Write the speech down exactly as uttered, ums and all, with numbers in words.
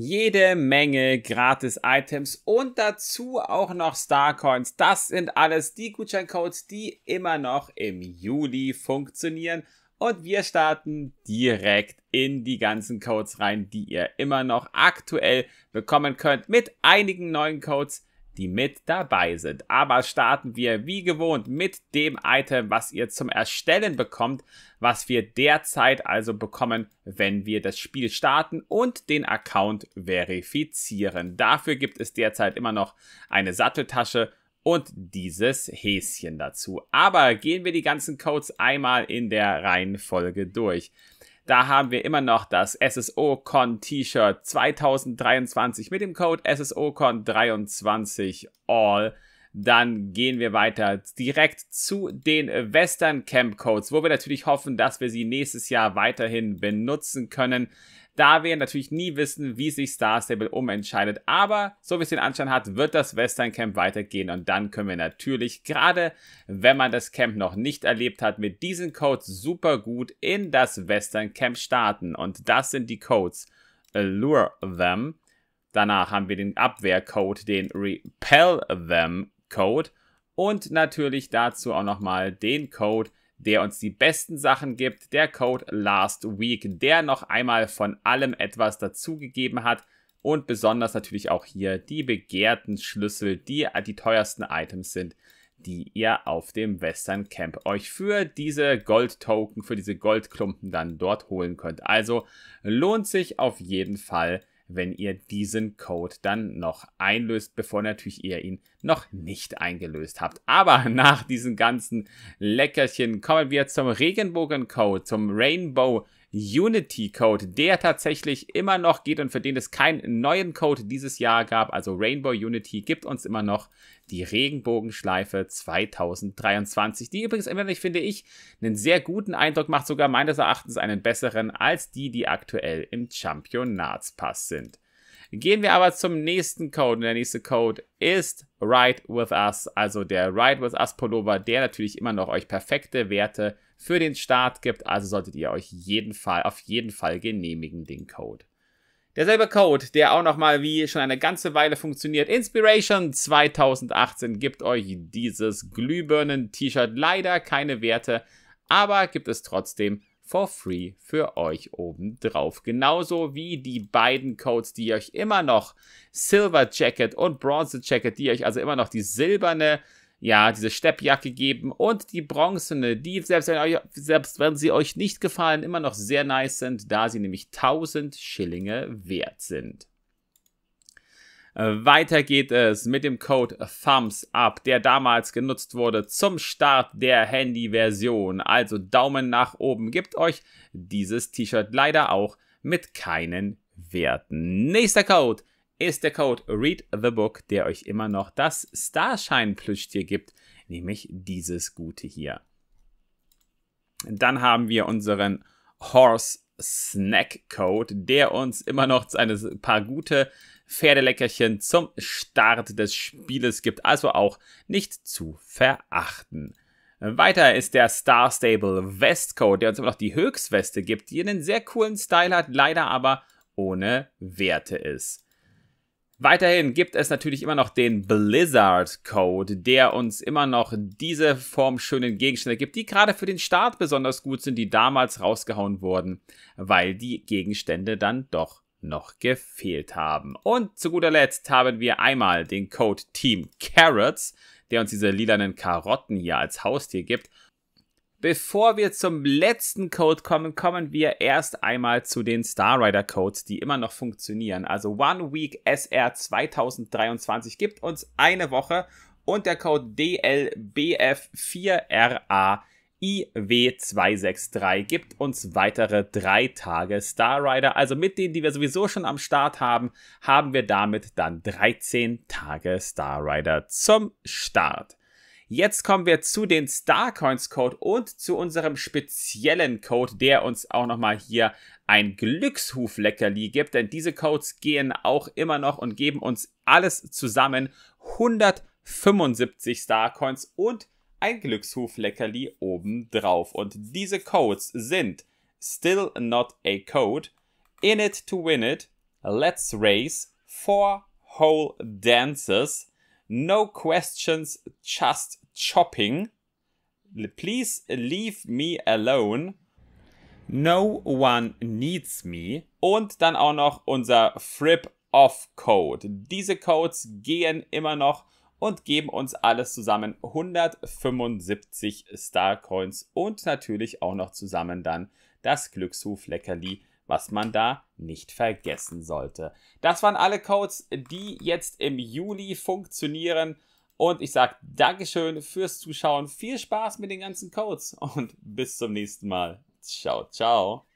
jede Menge Gratis-Items und dazu auch noch Starcoins. Das sind alles die Gutscheincodes, die immer noch im Juli funktionieren. Und wir starten direkt in die ganzen Codes rein, die ihr immer noch aktuell bekommen könnt, mit einigen neuen Codes, die mit dabei sind. Aber starten wir wie gewohnt mit dem Item, was ihr zum Erstellen bekommt, was wir derzeit also bekommen, wenn wir das Spiel starten und den Account verifizieren. Dafür gibt es derzeit immer noch eine Satteltasche und dieses Häschen dazu. Aber gehen wir die ganzen Codes einmal in der Reihenfolge durch. Da haben wir immer noch das S S O Con T-Shirt zwanzig dreiundzwanzig mit dem Code S S O C O N zwei drei A L L. Dann gehen wir weiter direkt zu den Western Camp Codes, wo wir natürlich hoffen, dass wir sie nächstes Jahr weiterhin benutzen können, da wir natürlich nie wissen, wie sich Star Stable umentscheidet. Aber so wie es den Anschein hat, wird das Western Camp weitergehen und dann können wir natürlich, gerade wenn man das Camp noch nicht erlebt hat, mit diesen Codes super gut in das Western Camp starten. Und das sind die Codes Lure Them, danach haben wir den Abwehrcode, den Repel Them Code und natürlich dazu auch nochmal den Code, der uns die besten Sachen gibt, der Code Last Week, der noch einmal von allem etwas dazugegeben hat und besonders natürlich auch hier die begehrten Schlüssel, die die teuersten Items sind, die ihr auf dem Western Camp euch für diese Gold-Token, für diese Goldklumpen dann dort holen könnt. Also lohnt sich auf jeden Fall, wenn ihr diesen Code dann noch einlöst, bevor natürlich ihr ihn noch nicht eingelöst habt. Aber nach diesen ganzen Leckerchen kommen wir zum Regenbogen-Code, zum Rainbow Unity Code, der tatsächlich immer noch geht und für den es keinen neuen Code dieses Jahr gab. Also Rainbow Unity gibt uns immer noch die Regenbogenschleife zwanzig dreiundzwanzig, die übrigens immer noch, finde ich, einen sehr guten Eindruck macht, sogar meines Erachtens einen besseren als die, die aktuell im Championatspass sind. Gehen wir aber zum nächsten Code und der nächste Code ist Ride with us, also der Ride with us Pullover, der natürlich immer noch euch perfekte Werte für den Start gibt, also solltet ihr euch jeden Fall, auf jeden Fall genehmigen, den Code. Derselbe Code, der auch nochmal wie schon eine ganze Weile funktioniert, Inspiration zwanzig achtzehn, gibt euch dieses Glühbirnen-T-Shirt, leider keine Werte, aber gibt es trotzdem for free für euch obendrauf. Genauso wie die beiden Codes, die euch immer noch, Silver Jacket und Bronze Jacket, die euch also immer noch die silberne, ja, diese Steppjacke geben und die bronzene, die, selbst wenn, euch, selbst wenn sie euch nicht gefallen, immer noch sehr nice sind, da sie nämlich tausend Schillinge wert sind. Weiter geht es mit dem Code Thumbs Up, der damals genutzt wurde zum Start der Handy-Version. Also Daumen nach oben gibt euch dieses T-Shirt leider auch mit keinen Werten. Nächster Code ist der Code Read the Book, der euch immer noch das Starshine-Plüschtier gibt, nämlich dieses Gute hier. Dann haben wir unseren Horse Snack Code, der uns immer noch ein paar gute Pferdeleckerchen zum Start des Spieles gibt, also auch nicht zu verachten. Weiter ist der Star Stable Vest Code, der uns immer noch die Höchstweste gibt, die einen sehr coolen Style hat, leider aber ohne Werte ist. Weiterhin gibt es natürlich immer noch den Blizzard Code, der uns immer noch diese formschönen Gegenstände gibt, die gerade für den Start besonders gut sind, die damals rausgehauen wurden, weil die Gegenstände dann doch noch gefehlt haben. Und zu guter Letzt haben wir einmal den Code Team Carrots, der uns diese lilanen Karotten hier als Haustier gibt. Bevor wir zum letzten Code kommen, kommen wir erst einmal zu den Star Rider Codes, die immer noch funktionieren. Also One Week S R zwanzig dreiundzwanzig gibt uns eine Woche und der Code D L B F vier R A I W zwei sechs drei gibt uns weitere drei Tage Star Rider. Also mit denen, die wir sowieso schon am Start haben, haben wir damit dann dreizehn Tage Star Rider zum Start. Jetzt kommen wir zu den Starcoins Code und zu unserem speziellen Code, der uns auch nochmal hier ein Glückshuf-Leckerli gibt, denn diese Codes gehen auch immer noch und geben uns alles zusammen hundertfünfundsiebzig Starcoins und ein Glückshuf-Leckerli obendrauf. Und diese Codes sind Still Not A Code, In It To Win It, Let's Race, Four whole Dances, No Questions, Just Chopping, Please Leave Me Alone, No One Needs Me und dann auch noch unser Frip Off Code. Diese Codes gehen immer noch und geben uns alles zusammen hundertfünfundsiebzig Starcoins und natürlich auch noch zusammen dann das Glückshuf-Leckerli, was man da nicht vergessen sollte. Das waren alle Codes, die jetzt im Juli funktionieren. Und ich sage Dankeschön fürs Zuschauen. Viel Spaß mit den ganzen Codes und bis zum nächsten Mal. Ciao, ciao.